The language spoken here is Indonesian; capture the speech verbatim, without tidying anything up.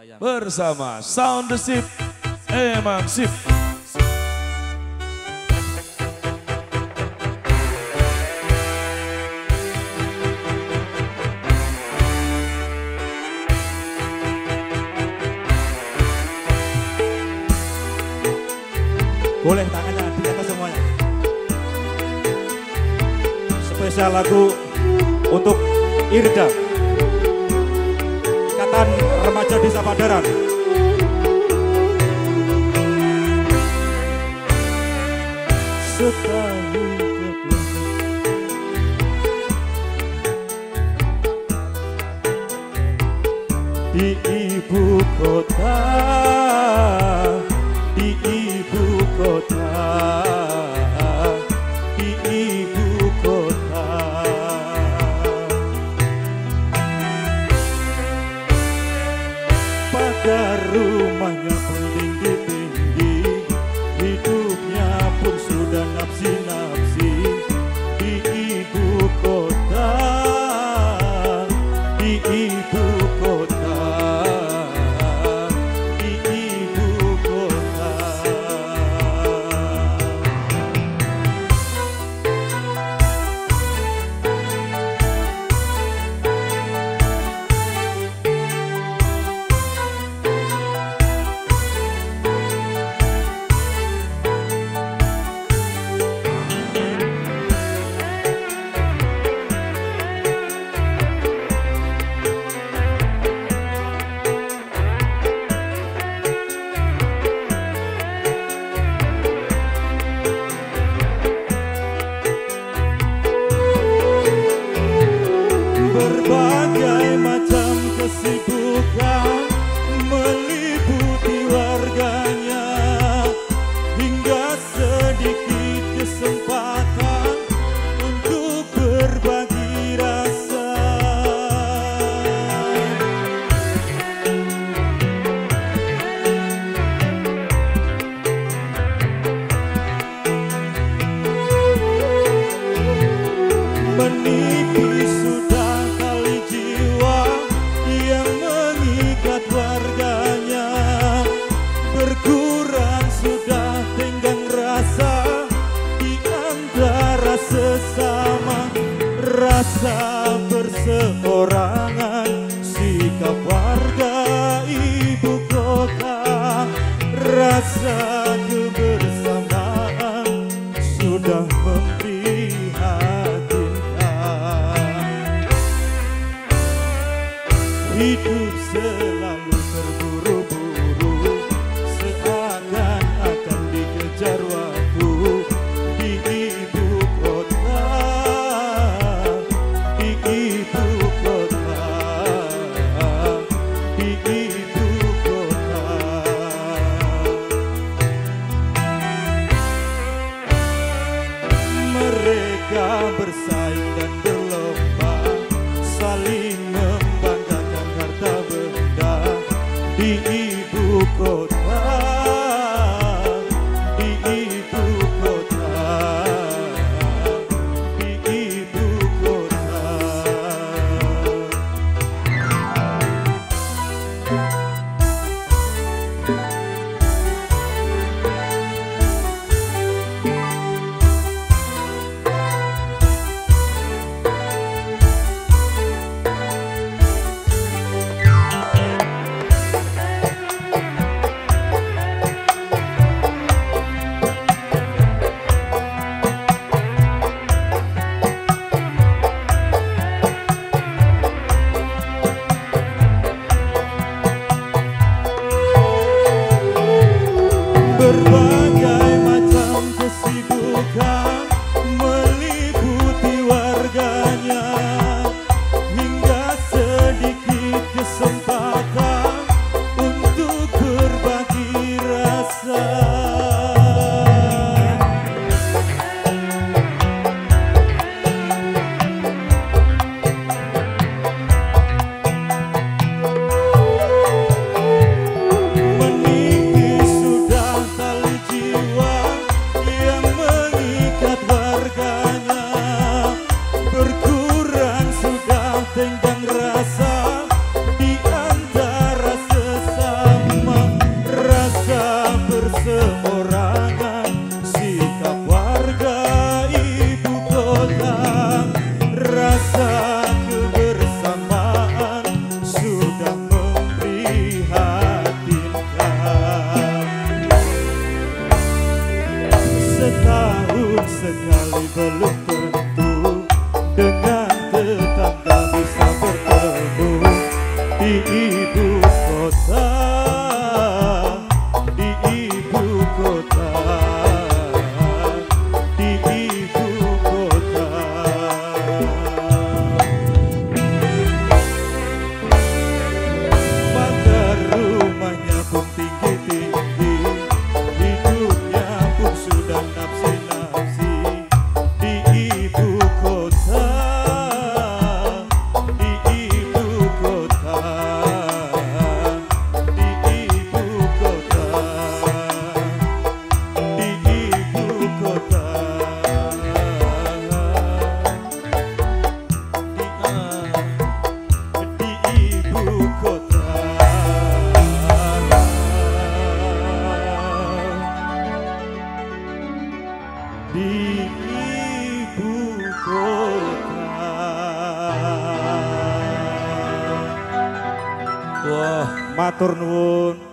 Tayang bersama Sound The Sip, Emang Sip. Boleh tangannya di atas semuanya. Spesial lagu untuk IRDA, Ikatan Remaja Desa Padaran. Setahu di ibu kota, di ibu kota, di ibu kota, pada rumahnya meninggi-tinggi, hidupnya pun sudah napsi-napsi, di ibu kota, di ibu kota. Berbagai macam kesibukan meliputi warganya, hingga sedikit kesempatan untuk berbagi rasa. Menipis sudah kali jiwa yang mengikat warganya, berkurang sudah tenggang rasa di antara sesama, rasa perseorangan, sikap warga ibu kota, rasa kebersamaan sudah memprihatinkan. Hidup selalu terburu-buru, seakan-akan dikejar waktu, di ibu kota, di ibu kota, di ibu kota. Mereka bersaing dan berlomba, saling di ibu kota, di ibu kota, di ibu kota. Matur nuwun.